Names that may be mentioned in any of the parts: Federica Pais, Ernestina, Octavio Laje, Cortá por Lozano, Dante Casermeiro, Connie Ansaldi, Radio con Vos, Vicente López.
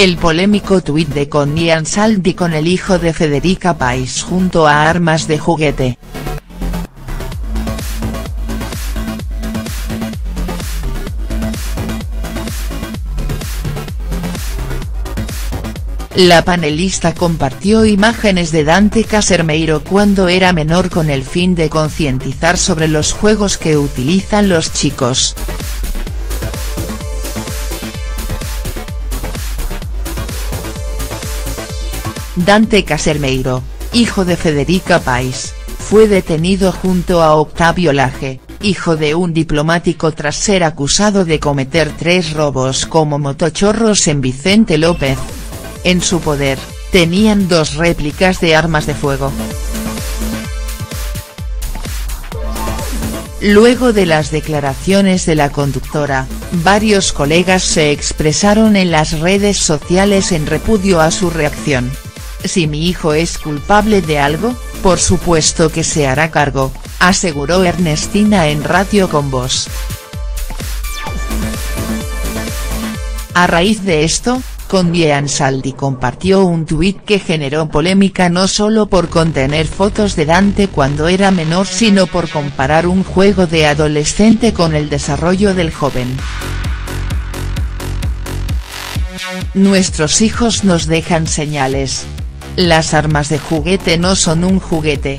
El polémico tuit de Connie Ansaldi con el hijo de Federica Pais junto a armas de juguete. La panelista compartió imágenes de Dante Casermeiro cuando era menor con el fin de concientizar sobre los juegos que utilizan los chicos. Dante Casermeiro, hijo de Federica Pais, fue detenido junto a Octavio Laje, hijo de un diplomático, tras ser acusado de cometer 3 robos como motochorros en Vicente López. En su poder, tenían 2 réplicas de armas de fuego. Luego de las declaraciones de la conductora, varios colegas se expresaron en las redes sociales en repudio a su reacción. Si mi hijo es culpable de algo, por supuesto que se hará cargo, aseguró Ernestina en Radio con Vos. A raíz de esto, Connie Ansaldi compartió un tuit que generó polémica no solo por contener fotos de Dante cuando era menor, sino por comparar un juego de adolescente con el desarrollo del joven. Nuestros hijos nos dejan señales. Las armas de juguete no son un juguete.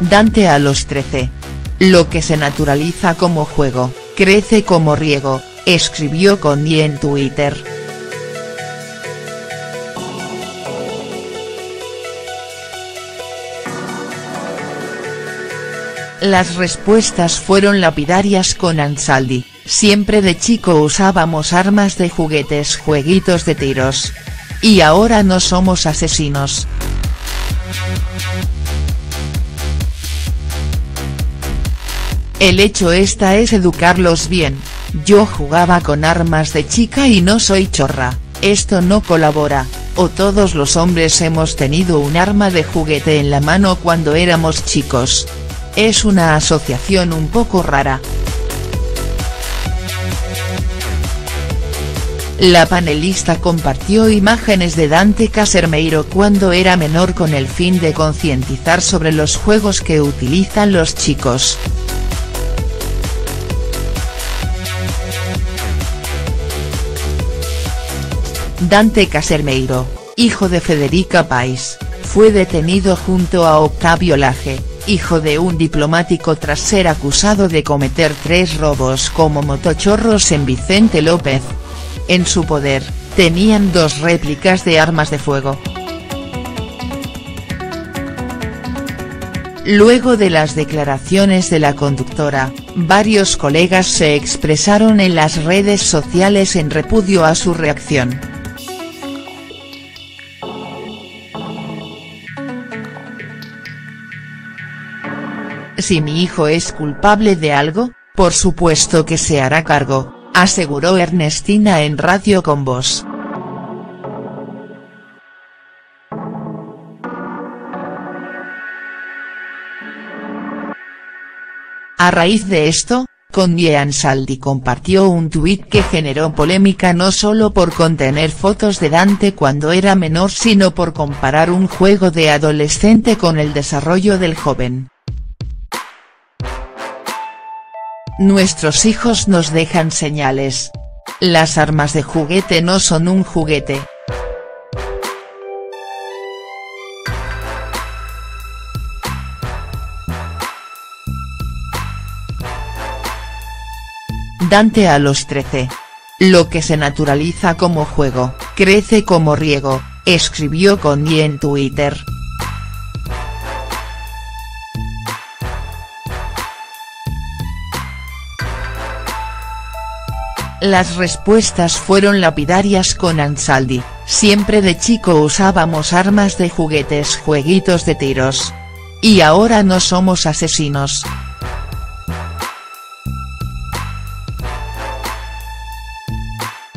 Dante a los 13. Lo que se naturaliza como juego, crece como riego, escribió Connie en Twitter. Las respuestas fueron lapidarias con Ansaldi: siempre de chico usábamos armas de juguetes, jueguitos de tiros. Y ahora no somos asesinos. El hecho está es educarlos bien. Yo jugaba con armas de chica y no soy chorra, esto no colabora, o todos los hombres hemos tenido un arma de juguete en la mano cuando éramos chicos. Es una asociación un poco rara. La panelista compartió imágenes de Dante Casermeiro cuando era menor con el fin de concientizar sobre los juegos que utilizan los chicos. Dante Casermeiro, hijo de Federica Pais, fue detenido junto a Octavio Laje, hijo de un diplomático, tras ser acusado de cometer 3 robos como motochorros en Vicente López. En su poder, tenían 2 réplicas de armas de fuego. Luego de las declaraciones de la conductora, varios colegas se expresaron en las redes sociales en repudio a su reacción. Si mi hijo es culpable de algo, por supuesto que se hará cargo, aseguró Ernestina en Radio con Vos. A raíz de esto, Connie Ansaldi compartió un tuit que generó polémica no solo por contener fotos de Dante cuando era menor, sino por comparar un juego de adolescente con el desarrollo del joven. Nuestros hijos nos dejan señales. Las armas de juguete no son un juguete. Dante a los 13. Lo que se naturaliza como juego, crece como riego, escribió Connie en Twitter. Las respuestas fueron lapidarias con Ansaldi: siempre de chico usábamos armas de juguetes, jueguitos de tiros. Y ahora no somos asesinos.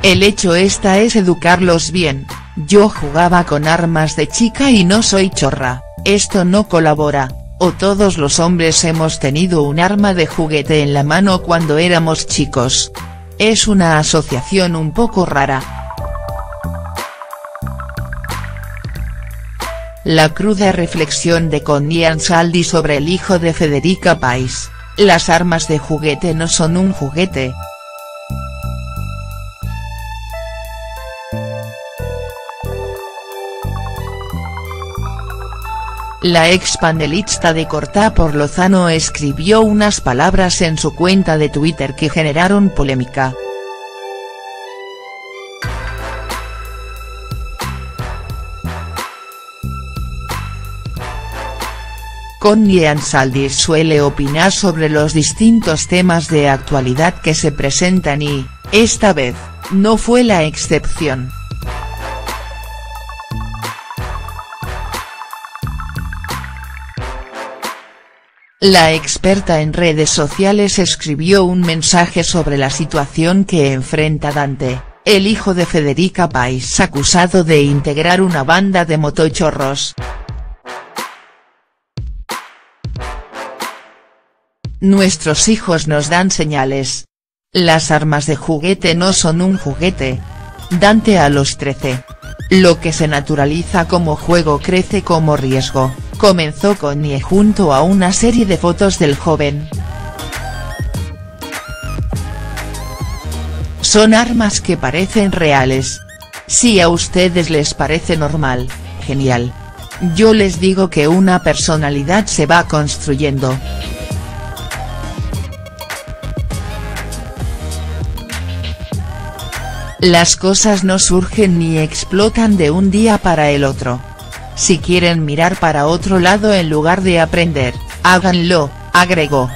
El hecho está es educarlos bien. Yo jugaba con armas de chica y no soy chorra, Esto no colabora, o todos los hombres hemos tenido un arma de juguete en la mano cuando éramos chicos. Es una asociación un poco rara. La cruda reflexión de Connie Ansaldi sobre el hijo de Federica Pais, las armas de juguete no son un juguete. La ex panelista de Cortá por Lozano escribió unas palabras en su cuenta de Twitter que generaron polémica. Connie Ansaldi suele opinar sobre los distintos temas de actualidad que se presentan y, esta vez, no fue la excepción. La experta en redes sociales escribió un mensaje sobre la situación que enfrenta Dante, el hijo de Federica Pais acusado de integrar una banda de motochorros. Nuestros hijos nos dan señales. Las armas de juguete no son un juguete. Dante a los 13. Lo que se naturaliza como juego crece como riesgo, comenzó Connie junto a una serie de fotos del joven. Son armas que parecen reales. Si a ustedes les parece normal, genial. Yo les digo que una personalidad se va construyendo. Las cosas no surgen ni explotan de un día para el otro. Si quieren mirar para otro lado en lugar de aprender, háganlo, agregó.